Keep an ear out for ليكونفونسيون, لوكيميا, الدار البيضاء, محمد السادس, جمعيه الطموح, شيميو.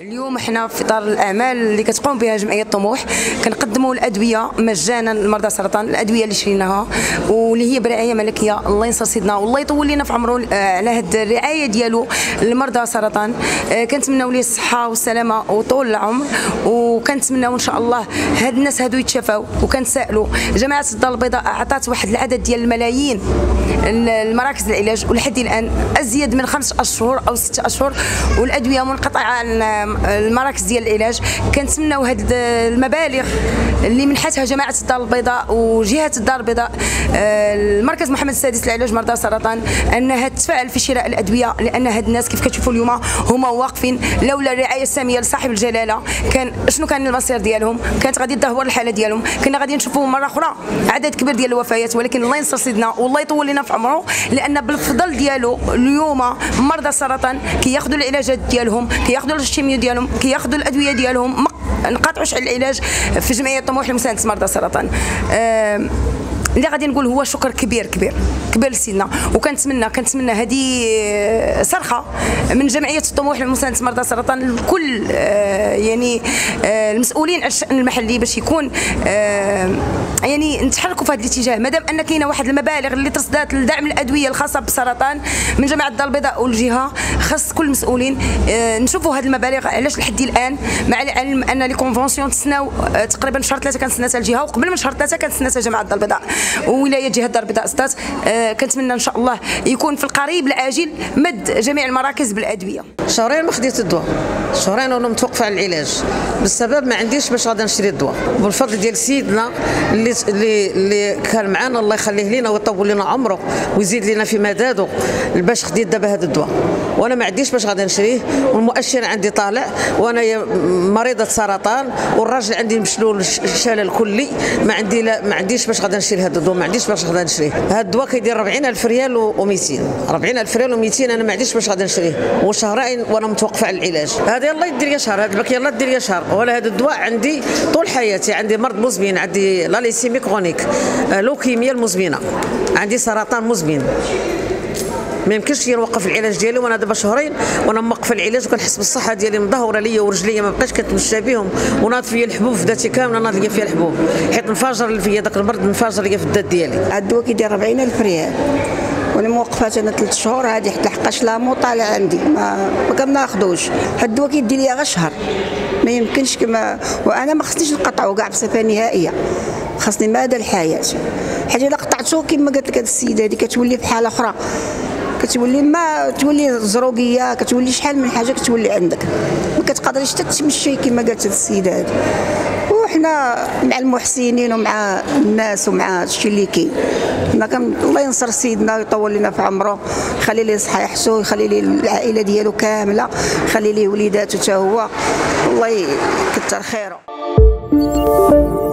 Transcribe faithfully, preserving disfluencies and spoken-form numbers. اليوم حنا في اطار الاعمال اللي كتقوم بها جمعيه الطموح كنقدموا الادويه مجانا لمرضى السرطان، الادويه اللي شريناها واللي هي برعايه ملكيه، الله ينصر سيدنا والله يطول لنا في عمره على هاد الرعايه ديالو لمرضى السرطان. كنتمناو ليه الصحه والسلامه وطول العمر، وكنتمناو ان شاء الله هاد الناس هادو يتشافاو. وكنسائلوا جماعه الدار البيضاء عطات واحد العدد ديال الملايين المراكز العلاج، ولحد الان ازيد من خمس اشهر او ست اشهر والادويه منقطعه عن المراكز ديال العلاج. كنتمناو هاد المبالغ اللي منحتها جماعه الدار البيضاء وجهه الدار البيضاء المركز محمد السادس لعلاج مرضى السرطان انها تتفاعل في شراء الادويه، لان هاد الناس كيف كتشوفوا اليوم هما واقفين، لولا الرعايه الساميه لصاحب الجلاله كان شنو كان المصير ديالهم؟ كانت غادي تدهور الحاله ديالهم، كنا غادي نشوفوا مره اخرى عدد كبير ديال الوفيات. ولكن الله ينصر سيدنا والله يطول لنا في عمره، لان بالفضل ديالو اليوم مرضى السرطان كياخذوا العلاجات ديالهم، كياخذوا الشيميو ديالهم، كياخذوا الادويه ديالهم، ما نقاطعوش على العلاج في جمعيه طموح لمساعده مرضى السرطان. أه اللي غادي نقول هو شكر كبير كبير كبير لسيدنا. وكنتمنى كنتمنى هذه صرخه من جمعيه الطموح لمساعده مرضى السرطان لكل أه يعني أه المسؤولين على الشان المحلي باش يكون أه يعني نتحركوا في هذا الاتجاه، مادام ان كاينه واحد المبالغ اللي تصدات لدعم الادويه الخاصه بالسرطان من جماعه الدار البيضاء والجهه، خاص كل المسؤولين نشوفوا هذه المبالغ. علاش لحد الان مع العلم ان ليكونفونسيون تسناو تقريبا شهر ثلاثه كنتسناتها الجهه، وقبل من شهر ثلاثه كنتسناتها جماعه الدار البيضاء وولايه جهه الدار البيضاء صدات. كنتمنى ان شاء الله يكون في القريب العاجل مد جميع المراكز بالادويه. شهرين ما خديت الدواء، شهرين وانا متوقفه على العلاج بالسبب ما عنديش باش غادي نشري الدواء، بالفضل ديال سيدنا اللي اللي اللي كان معانا الله يخليه لينا ويطول لنا عمره ويزيد لنا في مداده باش خديت دابا هذا الدواء. وانا ما عنديش باش غادي نشريه، والمؤشر عندي طالع، وانا مريضه سرطان، والراجل عندي مشلول شلل كلي، ما عندي لا ما عنديش باش غادي نشري هذا الدواء، ما عنديش باش غادي نشريه. هذا الدواء كيدير أربعين ألف ريال و200 أربعين ألف ريال و200، انا ما عنديش باش غادي نشريه، وشهرين وانا متوقفه على العلاج. هذا يلاه يدير لي شهر، هذا الباك يلاه يدير لي شهر، ولا هذا الدواء عندي طول حياتي، عندي مرض مزمن، عندي لا ليسيمي كرونيك، لوكيميا المزمنه، عندي سرطان مزمن، ما يمكنش نوقف العلاج ديالي. وانا دابا شهرين وانا موقفه العلاج وكنحس بالصحه ديالي مدهوره ليا، ورجليا ما بقاش كتمشى بهم، وناض فيا الحبوب في داتي كامله، ناض ليا فيها الحبوب حيت انفجر فيا داك المرض، انفجر ليا في الدات ديالي. هاد الدواء كيدير أربعين ألف ريال وانا موقفه انا ثلاث شهور هادي، حتى لحقاش لا مطالع عندي ما, ما كناخذوش. هاد الدواء كيدير ليا غير شهر، ما يمكنش كما وانا ما خصنيش نقطعو كاع بصفه نهائيه، خاصني مدى الحياه، حيت الا قطعته كما قالت لك هاد السيده هادي كتولي في حاله اخرى، كتولي ما تولي زروقيه، كتولي شحال من حاجه كتولي عندك، ما كتقدريش حتى تمشي كما قالت السيده هذه. وحنا مع المحسنين ومع الناس ومع الشيء اللي كاين، حنا كن الله ينصر سيدنا ويطول لنا في عمره، يخلي ليه صحيحته، يخلي ليه العائله ديالو كامله، يخلي ليه وليداتو حتى هو، الله يكثر خيره.